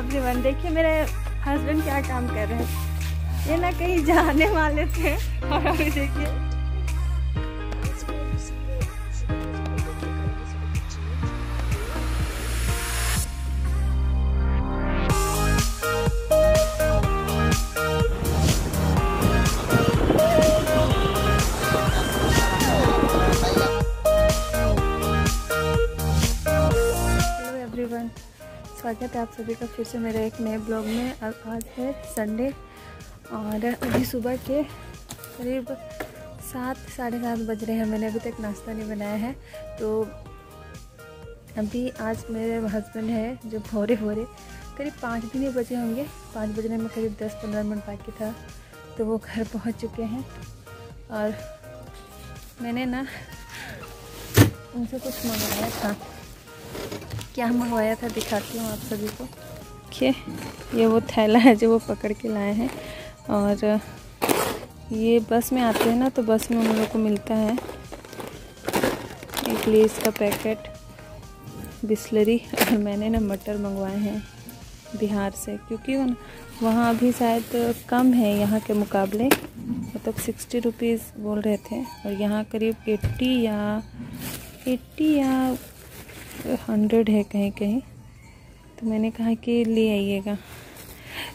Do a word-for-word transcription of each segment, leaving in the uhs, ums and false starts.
Everyone, देखिए मेरे husband क्या काम कर रहे हैं। ये ना कहीं जाने वाले थे और अभी देखिए स्वागत है आप सभी का फिर से मेरे एक नए ब्लॉग में। आज है संडे और अभी सुबह के करीब सात साढ़े सात बज रहे हैं। मैंने अभी तक नाश्ता नहीं बनाया है। तो अभी आज मेरे हस्बैंड है जो भोरे भोरे करीब पाँच भी नहीं बजे होंगे, पाँच बजने में करीब दस पंद्रह मिनट बाकी था, तो वो घर पहुंच चुके हैं। और मैंने ना उनसे कुछ मंगाया था, क्या मंगवाया था दिखाती हूँ आप सभी को। देखिए ये वो थैला है जो वो पकड़ के लाए हैं। और ये बस में आते हैं ना, तो बस में उन लोगों को मिलता है एक लेस का पैकेट, बिस्लरी। और मैंने ना मटर मंगवाए हैं बिहार से, क्योंकि वहाँ अभी शायद कम है यहाँ के मुकाबले, मतलब सिक्सटी रुपीज़ बोल रहे थे और यहाँ करीब एट्टी या एट्टी या हंड्रेड है कहीं कहीं। तो मैंने कहा कि ले आइएगा,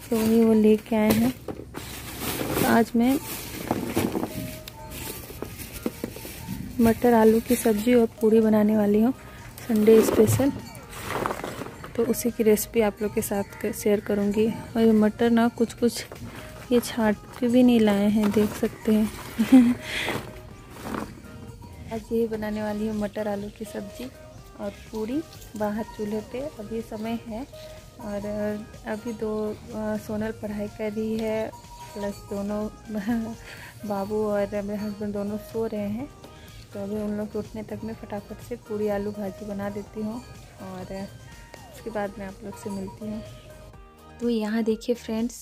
तो वही वो ले के आए हैं। आज मैं मटर आलू की सब्ज़ी और पूड़ी बनाने वाली हूँ संडे स्पेशल, तो उसी की रेसिपी आप लोग के साथ कर, शेयर करूँगी। और ये मटर ना कुछ कुछ ये छाट के भी नहीं लाए हैं, देख सकते हैं। आज यही बनाने वाली हूँ मटर आलू की सब्ज़ी और पूरी बाहर चूल्हे पे। अभी समय है और अभी दो सोनल पढ़ाई कर रही है, प्लस दोनों बाबू और मेरे हस्बैंड दोनों सो रहे हैं। तो अभी उन लोग उठने तक मैं फटाफट से पूरी आलू भाजी बना देती हूँ और उसके बाद मैं आप लोग से मिलती हूँ। तो यहाँ देखिए फ्रेंड्स,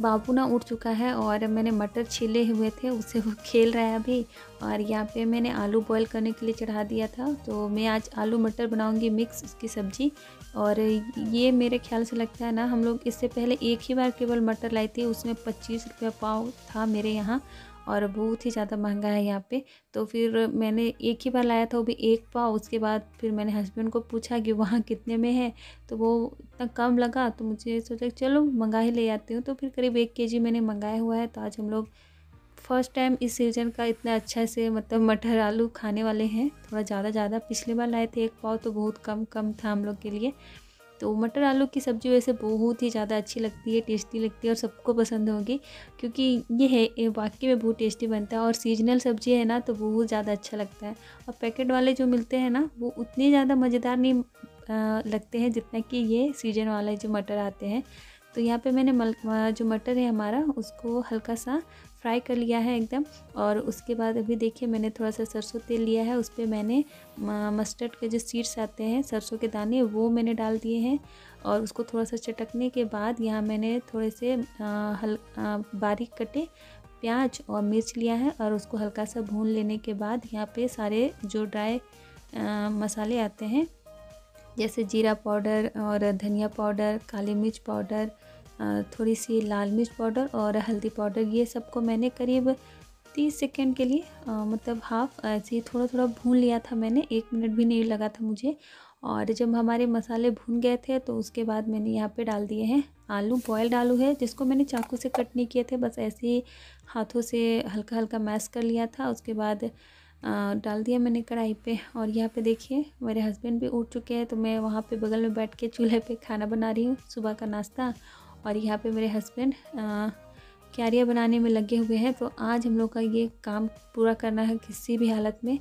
बाबू ना उठ चुका है और मैंने मटर छीले हुए थे, उससे वो खेल रहा है अभी। और यहाँ पे मैंने आलू बॉईल करने के लिए चढ़ा दिया था। तो मैं आज आलू मटर बनाऊंगी मिक्स, उसकी सब्ज़ी। और ये मेरे ख्याल से लगता है ना, हम लोग इससे पहले एक ही बार केवल मटर लाई थी, उसमें पच्चीस रुपये पाव था मेरे यहाँ, और बहुत ही ज़्यादा महंगा है यहाँ पे। तो फिर मैंने एक ही बार लाया था, वो भी एक पाव। उसके बाद फिर मैंने हस्बैंड को पूछा कि वहाँ कितने में है, तो वो इतना कम लगा, तो मुझे सोचा चलो मंगा ही ले आती हूँ। तो फिर करीब एक केजी मैंने मंगाया हुआ है। तो आज हम लोग फर्स्ट टाइम इस सीज़न का इतना अच्छा से मतलब मटर आलू खाने वाले हैं, थोड़ा ज़्यादा ज़्यादा। पिछली बार लाए थे एक पाव, तो बहुत कम कम था हम लोग के लिए। तो मटर आलू की सब्ज़ी वैसे बहुत ही ज़्यादा अच्छी लगती है, टेस्टी लगती है और सबको पसंद होगी, क्योंकि ये है वाकई में बहुत टेस्टी बनता है। और सीजनल सब्ज़ी है ना, तो बहुत ज़्यादा अच्छा लगता है। और पैकेट वाले जो मिलते हैं ना, वो उतने ज़्यादा मज़ेदार नहीं आ, लगते हैं जितना कि ये सीजन वाले जो मटर आते हैं। तो यहाँ पे मैंने मल, जो मटर है हमारा, उसको हल्का सा फ्राई कर लिया है एकदम। और उसके बाद अभी देखिए मैंने थोड़ा सा सरसों तेल लिया है, उस पर मैंने मस्टर्ड के जो सीड्स आते हैं, सरसों के दाने, वो मैंने डाल दिए हैं। और उसको थोड़ा सा चटकने के बाद यहाँ मैंने थोड़े से आ, हल आ, बारीक कटे प्याज और मिर्च लिया है। और उसको हल्का सा भून लेने के बाद यहाँ पर सारे जो ड्राई मसाले आते हैं, जैसे जीरा पाउडर और धनिया पाउडर, काली मिर्च पाउडर, थोड़ी सी लाल मिर्च पाउडर और हल्दी पाउडर, ये सबको मैंने करीब तीस सेकेंड के लिए आ, मतलब हाफ ऐसे थोड़ा थोड़ा भून लिया था मैंने, एक मिनट भी नहीं लगा था मुझे। और जब हमारे मसाले भून गए थे, तो उसके बाद मैंने यहाँ पे डाल दिए हैं आलू, बॉयल्ड आलू है, जिसको मैंने चाकू से कट नहीं किए थे, बस ऐसे ही हाथों से हल्का हल्का मैश कर लिया था। उसके बाद आ, डाल दिया मैंने कढ़ाई पे। और यहाँ पे देखिए मेरे हस्बैंड भी उठ चुके हैं, तो मैं वहाँ पे बगल में बैठ के चूल्हे पे खाना बना रही हूँ, सुबह का नाश्ता। और यहाँ पे मेरे हस्बैंड क्यारियाँ बनाने में लगे हुए हैं। तो आज हम लोग का ये काम पूरा करना है किसी भी हालत में,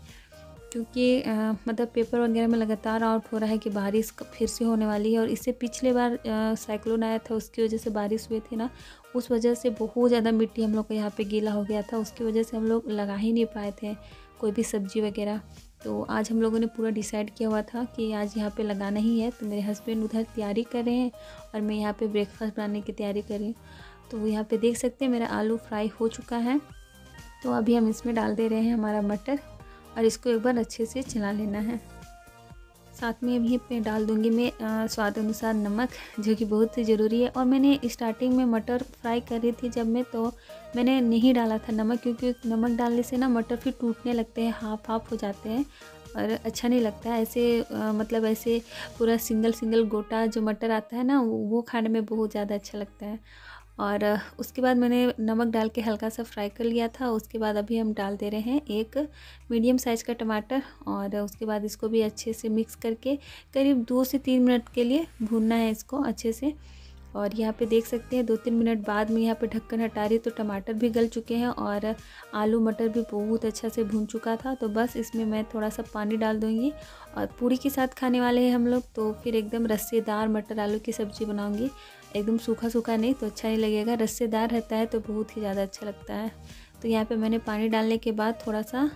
क्योंकि आ, मतलब पेपर वगैरह में लगातार आउट हो रहा है कि बारिश फिर से होने वाली है। और इससे पिछले बार साइक्लोन आया था, उसकी वजह से बारिश हुई थी ना, उस वजह से बहुत ज़्यादा मिट्टी हम लोग का यहाँ पे गीला हो गया था, उसकी वजह से हम लोग लगा ही नहीं पाए थे कोई भी सब्ज़ी वगैरह। तो आज हम लोगों ने पूरा डिसाइड किया हुआ था कि आज यहाँ पे लगाना ही है। तो मेरे हस्बैंड उधर तैयारी कर रहे हैं और मैं यहाँ पे ब्रेकफास्ट बनाने की तैयारी कर रही हूँ। तो यहाँ पे देख सकते हैं मेरा आलू फ्राई हो चुका है। तो अभी हम इसमें डाल दे रहे हैं हमारा मटर और इसको एक बार अच्छे से चला लेना है। साथ में अभी अपने डाल दूंगी मैं स्वाद अनुसार नमक, जो कि बहुत ज़रूरी है। और मैंने स्टार्टिंग में मटर फ्राई कर रही थी जब मैं, तो मैंने नहीं डाला था नमक, क्योंकि नमक डालने से ना मटर फिर टूटने लगते हैं, हाफ हाफ हो जाते हैं और अच्छा नहीं लगता है। ऐसे आ, मतलब ऐसे पूरा सिंगल सिंगल गोटा जो मटर आता है ना, वो खाने में बहुत ज़्यादा अच्छा लगता है। और उसके बाद मैंने नमक डाल के हल्का सा फ्राई कर लिया था। उसके बाद अभी हम डाल दे रहे हैं एक मीडियम साइज़ का टमाटर, और उसके बाद इसको भी अच्छे से मिक्स करके करीब दो से तीन मिनट के लिए भूनना है इसको अच्छे से। और यहाँ पे देख सकते हैं दो तीन मिनट बाद में यहाँ पे ढक्कन हटा रही, तो टमाटर भी गल चुके हैं और आलू मटर भी बहुत अच्छा से भून चुका था। तो बस इसमें मैं थोड़ा सा पानी डाल दूँगी, और पूरी के साथ खाने वाले हैं हम लोग, तो फिर एकदम रस्सेदार मटर आलू की सब्ज़ी बनाऊँगी। एकदम सूखा सूखा नहीं तो अच्छा नहीं लगेगा, रस्सेदार रहता है तो बहुत ही ज़्यादा अच्छा लगता है। तो यहाँ पे मैंने पानी डालने के बाद थोड़ा सा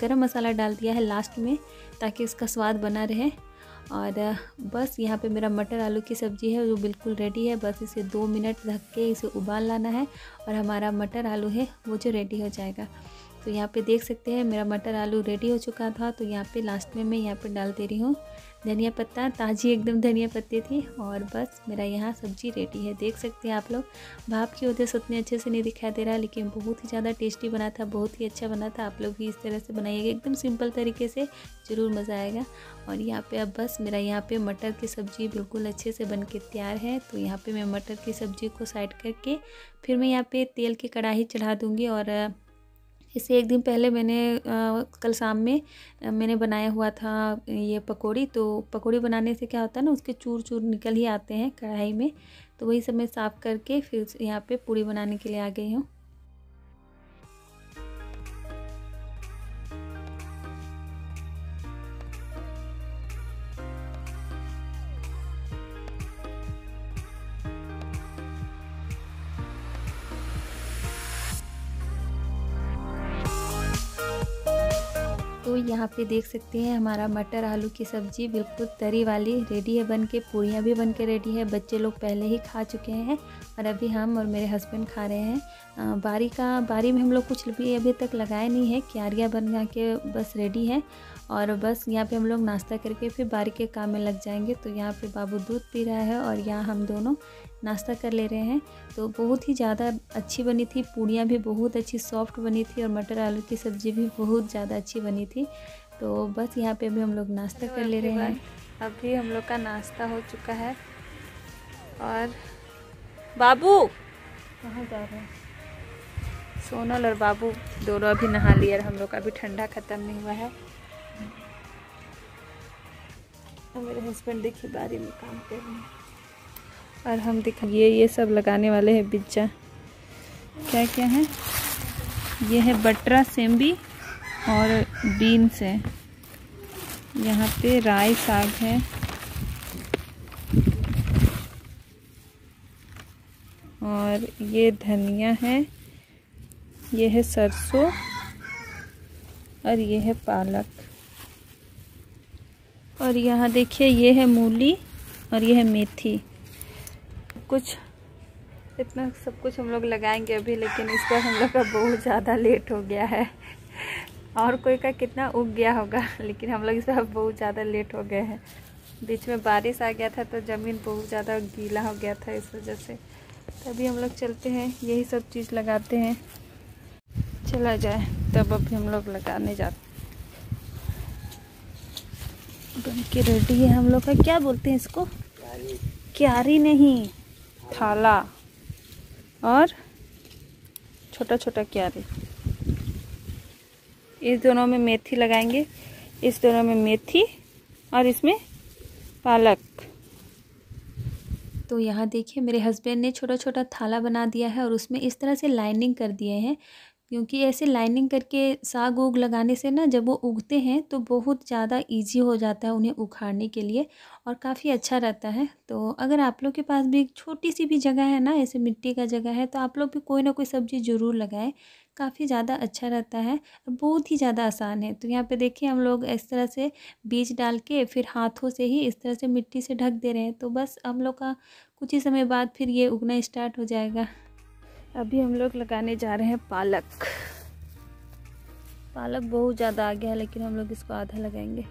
गरम मसाला डाल दिया है लास्ट में, ताकि इसका स्वाद बना रहे। और बस यहाँ पे मेरा मटर आलू की सब्ज़ी है जो बिल्कुल रेडी है। बस इसे दो मिनट ढक के इसे उबाल लाना है, और हमारा मटर आलू है वो जो रेडी हो जाएगा। तो यहाँ पे देख सकते हैं मेरा मटर आलू रेडी हो चुका था। तो यहाँ पे लास्ट में मैं यहाँ पे डाल दे रही हूँ धनिया पत्ता, ताज़ी एकदम धनिया पत्ती थी। और बस मेरा यहाँ सब्जी रेडी है। देख सकते हैं आप लोग, भाप की वजह से उतने अच्छे से नहीं दिखाई दे रहा, लेकिन बहुत ही ज़्यादा टेस्टी बना था, बहुत ही अच्छा बना था। आप लोग भी इस तरह से बनाइएगा, एकदम सिंपल तरीके से, ज़रूर मज़ा आएगा। और यहाँ पे अब बस मेरा यहाँ पे मटर की सब्ज़ी बिल्कुल अच्छे से बन के तैयार है। तो यहाँ पे मैं मटर की सब्ज़ी को साइड करके फिर मैं यहाँ पे तेल की कढ़ाई चढ़ा दूँगी। और इससे एक दिन पहले मैंने आ, कल शाम में आ, मैंने बनाया हुआ था ये पकौड़ी। तो पकौड़ी बनाने से क्या होता है ना, उसके चूर चूर निकल ही आते हैं कढ़ाई में, तो वही सब मैं साफ़ करके फिर यहाँ पे पूड़ी बनाने के लिए आ गई हूँ। तो यहाँ पे देख सकते हैं हमारा मटर आलू की सब्ज़ी बिल्कुल तरी वाली रेडी है बन के, पूड़ियाँ भी बन के रेडी है। बच्चे लोग पहले ही खा चुके हैं, और अभी हम और मेरे हस्बैंड खा रहे हैं। बारी का बारी में हम लोग कुछ भी अभी तक लगाए नहीं है, क्यारियाँ बना के बस रेडी है। और बस यहाँ पे हम लोग नाश्ता करके फिर बारी के काम में लग जाएंगे। तो यहाँ पे बाबू दूध पी रहा है, और यहाँ हम दोनों नाश्ता कर ले रहे हैं। तो बहुत ही ज़्यादा अच्छी बनी थी, पूड़ियाँ भी बहुत अच्छी सॉफ्ट बनी थी, और मटर आलू की सब्ज़ी भी बहुत ज़्यादा अच्छी बनी थी। तो बस यहाँ पे भी हम लोग नाश्ता कर ले रहे हैं। अभी हम लोग का नाश्ता हो चुका है। और बाबू कहाँ जा रहे हैं? सोनल और बाबू दोनों अभी नहा लिए, और हम लोग का अभी ठंडा ख़त्म नहीं हुआ है। और मेरे हस्बैंड देखिए बारी में काम कर रहे हैं, और हम देखिए ये ये सब लगाने वाले हैं बिज्जा। क्या क्या है ये? है बटरा, सेम्बी और बीन्स है। यहाँ पे राई साग है, और ये धनिया है, ये है सरसों, और ये है पालक। और यहाँ देखिए ये है मूली, और ये है मेथी। कुछ इतना सब कुछ हम लोग लगाएंगे अभी, लेकिन इस पर हम लोग का बहुत ज़्यादा लेट हो गया है। और कोई का कितना उग गया होगा, लेकिन हम लोग इस पर बहुत ज़्यादा लेट हो गए हैं। बीच में बारिश आ गया था, तो ज़मीन बहुत ज़्यादा गीला हो गया था, इस वजह से। तभी हम लोग चलते हैं, यही सब चीज़ लगाते हैं, चला जाए। तब अभी हम लोग लगाने जाते, बन के रेडी है हम लोग का। क्या बोलते हैं इसको? क्यारी, क्यारी नहीं, थाला, और छोटा छोटा क्यारी। इस दोनों में मेथी लगाएंगे, इस दोनों में मेथी, और इसमें पालक। तो यहाँ देखिए मेरे हस्बैंड ने छोटा छोटा थाला बना दिया है, और उसमें इस तरह से लाइनिंग कर दिए हैं, क्योंकि ऐसे लाइनिंग करके साग उग लगाने से ना, जब वो उगते हैं तो बहुत ज़्यादा इजी हो जाता है उन्हें उखाड़ने के लिए, और काफ़ी अच्छा रहता है। तो अगर आप लोग के पास भी छोटी सी भी जगह है ना, ऐसे मिट्टी का जगह है, तो आप लोग भी कोई ना कोई सब्ज़ी ज़रूर लगाएं, काफ़ी ज़्यादा अच्छा रहता है, बहुत ही ज़्यादा आसान है। तो यहाँ पे देखिए हम लोग इस तरह से बीज डाल के फिर हाथों से ही इस तरह से मिट्टी से ढक दे रहे हैं। तो बस हम लोग का कुछ ही समय बाद फिर ये उगना स्टार्ट हो जाएगा। अभी हम लोग लगाने जा रहे हैं पालक। पालक बहुत ज़्यादा आ गया है, लेकिन हम लोग इसको आधा लगाएंगे।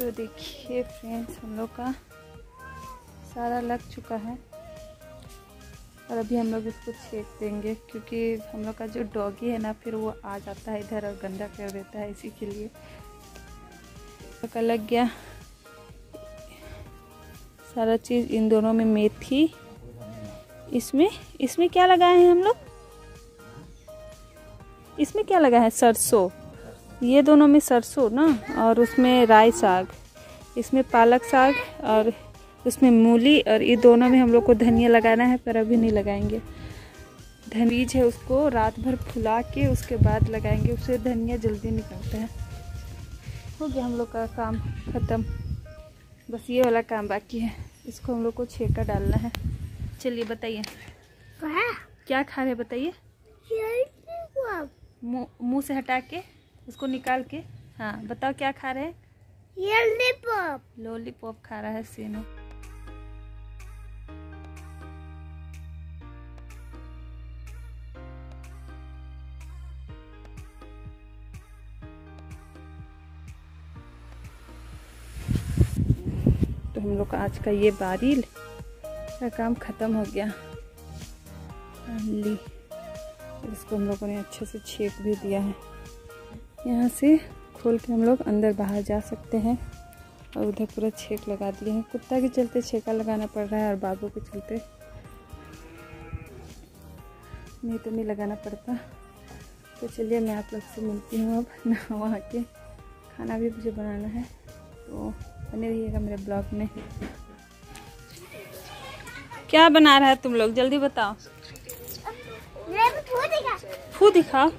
तो देखिए फ्रेंड्स, हम लोग का सारा लग चुका है और अभी हम लोग इसको छेक देंगे क्योंकि हम लोग का जो डॉगी है ना, फिर वो आ जाता है इधर और गंदा कर देता है, इसी के लिए। तो लग गया सारा चीज़। इन दोनों में मेथी, इसमें इसमें क्या लगाए हैं हम लोग, इसमें क्या लगाया है, सरसों। ये दोनों में सरसों ना, और उसमें राई साग, इसमें पालक साग और उसमें मूली, और ये दोनों में हम लोग को धनिया लगाना है पर अभी नहीं लगाएंगे। धनिया बीज है, उसको रात भर फुला के उसके बाद लगाएंगे, उससे धनिया जल्दी निकलता है। हो गया हम लोग का काम ख़त्म, बस ये वाला काम बाकी है, इसको हम लोग को छेका डालना है। चलिए बताइए क्या खा रहे, बताइए। मुँह से हटा के उसको निकाल के, हाँ बताओ क्या खा रहे हैं। लॉलीपॉप, लॉलीपॉप खा रहा है सीनू। तो हम लोग का आज का ये बारिल का काम खत्म हो गया। इसको हम लोगों ने अच्छे से छेक भी दिया है, यहाँ से खोल के हम लोग अंदर बाहर जा सकते हैं। और उधर पूरा छेक लगा दिए हैं, कुत्ता के चलते छेका लगाना पड़ रहा है और बाबू के चलते नहीं तो नहीं लगाना पड़ता। तो चलिए मैं आप लोग से मिलती हूँ, अब ना वहाँ के खाना भी मुझे बनाना है, तो बने रहिएगा मेरे ब्लॉग में। क्या बना रहा है तुम लोग, जल्दी बताओ। फू दिखाओ।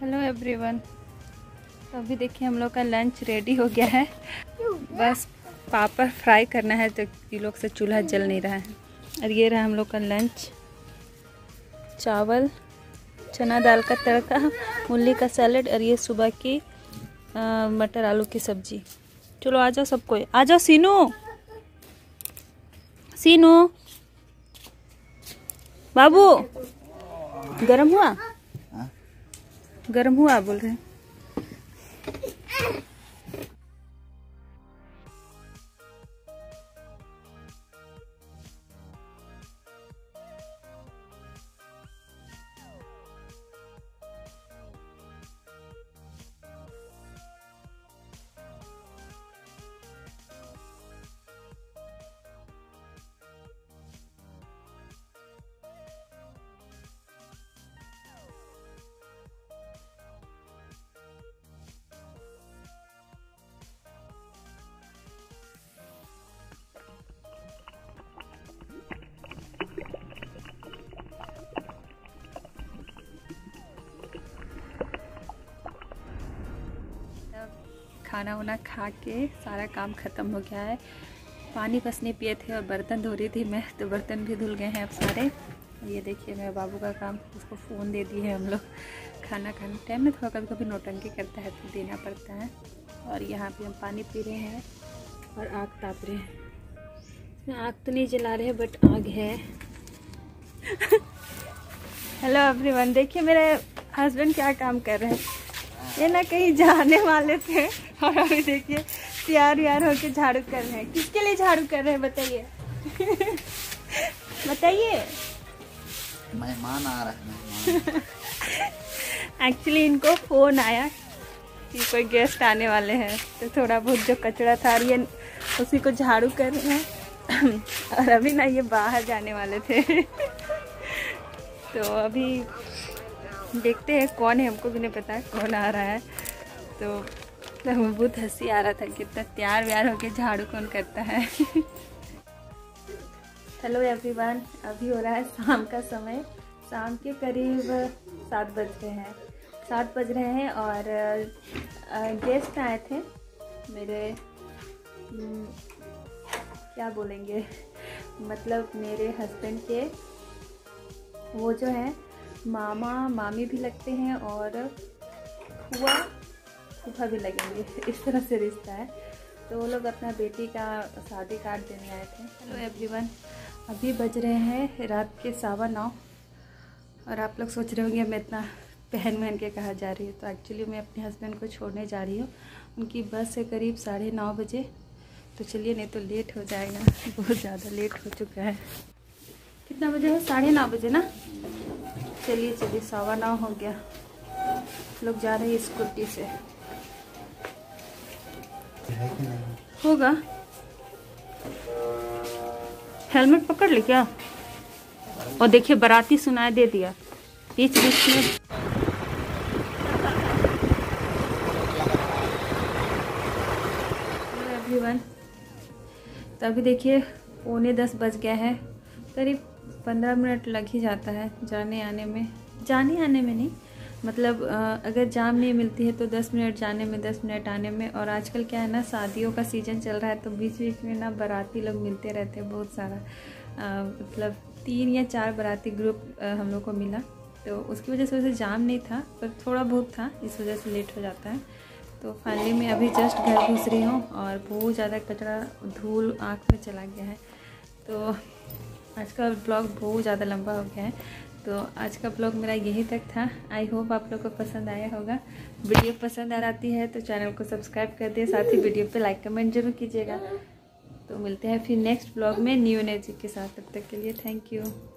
हेलो एवरीवन, तो अभी देखिए हम लोग का लंच रेडी हो गया है, बस पापड़ फ्राई करना है। तो ये लोग से चूल्हा जल नहीं रहा है। और ये रहा हम लोग का लंच, चावल, चना दाल का तड़का, मूली का सैलेड, और ये सुबह की आ, मटर आलू की सब्जी। चलो आ जाओ सबको, आ जाओ। सीनू सीनू बाबू, गरम हुआ, गरम हुआ बोल रहे हैं। खाना वाना खा के सारा काम ख़त्म हो गया है। पानी बस नहीं पिए थे और बर्तन धो रही थी मैं, तो बर्तन भी धुल गए हैं अब सारे। ये देखिए मेरे बाबू का काम, उसको फ़ोन दे दिए हैं हम लोग। खाना खाने टाइम में थोड़ा कभी कभी नोटंकी करता है तो देना पड़ता है। और यहाँ पे हम पानी पी रहे हैं और आग ताप रहे हैं, इसमें आग तो नहीं जला रहे बट आग है। हेलो एवरीवन, देखिए मेरे हस्बैंड क्या काम कर रहे हैं। ये ना कहीं जाने वाले थे और अभी देखिए तैयार व्यार होके झाड़ू कर रहे हैं। किसके लिए झाड़ू कर रहे हैं बताइए। बताइए, मेहमान आ रहा है। एक्चुअली इनको फोन आया कि कोई गेस्ट आने वाले हैं, तो थोड़ा बहुत जो कचरा था ये उसी को झाड़ू कर रहे हैं। और अभी ना ये बाहर जाने वाले थे। तो अभी देखते हैं कौन है, हमको भी नहीं पता कौन आ रहा है। तो हमें बहुत हंसी आ रहा था, कितना तैयार व्यार होके झाड़ू कौन करता है। हेलो एवरीवन, अभी हो रहा है शाम का समय, शाम के करीब सात बज रहे हैं सात बज रहे हैं और गेस्ट आए थे मेरे, क्या बोलेंगे, मतलब मेरे हस्बैंड के वो जो हैं मामा मामी भी लगते हैं और फूआ फूफा भी लगेंगे, इस तरह से रिश्ता है। तो वो लोग अपना बेटी का शादी कार्ड देने आए थे। हेलो एवरीवन, अभी बज रहे हैं रात के सवा नौ और आप लोग सोच रहे होंगे मैं इतना पहन वहन के कहाँ जा रही हूँ, तो एक्चुअली मैं अपने हस्बैंड को छोड़ने जा रही हूँ। उनकी बस है करीब साढ़े नौ बजे, तो चलिए नहीं तो लेट हो जाएगा, बहुत ज़्यादा लेट हो चुका है। कितना बजे है? साढ़े नौ बजे ना। चलिए चलिए, सवा नौ हो गया। लोग जा रहे हैं स्कूटी से, होगा। हेलमेट पकड़ ले क्या? और देखिए बाराती सुनाई दे दिया बीच बीच में। एवरीवन, तो अभी देखिए पौने दस बज गया है, करीब पंद्रह मिनट लग ही जाता है जाने आने में। जाने आने में नहीं, मतलब अगर जाम नहीं मिलती है तो दस मिनट जाने में, दस मिनट आने में। और आजकल क्या है ना, शादियों का सीज़न चल रहा है, तो बीच बीच में ना बाराती लोग मिलते रहते हैं बहुत सारा। आ, मतलब तीन या चार बाराती ग्रुप हम लोग को मिला, तो उसकी वजह से वैसे जाम नहीं था, पर थोड़ा बहुत था, इस वजह से लेट हो जाता है। तो फाइनली मैं अभी जस्ट घर घुस रही हूँ, और बहुत ज़्यादा कचरा धूल आँख में चला गया है। तो आज का ब्लॉग बहुत ज़्यादा लंबा हो गया है, तो आज का ब्लॉग मेरा यहीं तक था। आई होप आप लोग को पसंद आया होगा। वीडियो पसंद आ आती है तो चैनल को सब्सक्राइब कर दिए, साथ ही वीडियो पे लाइक कमेंट जरूर कीजिएगा। तो मिलते हैं फिर नेक्स्ट ब्लॉग में न्यू एनर्जी के साथ। तब तक के लिए थैंक यू।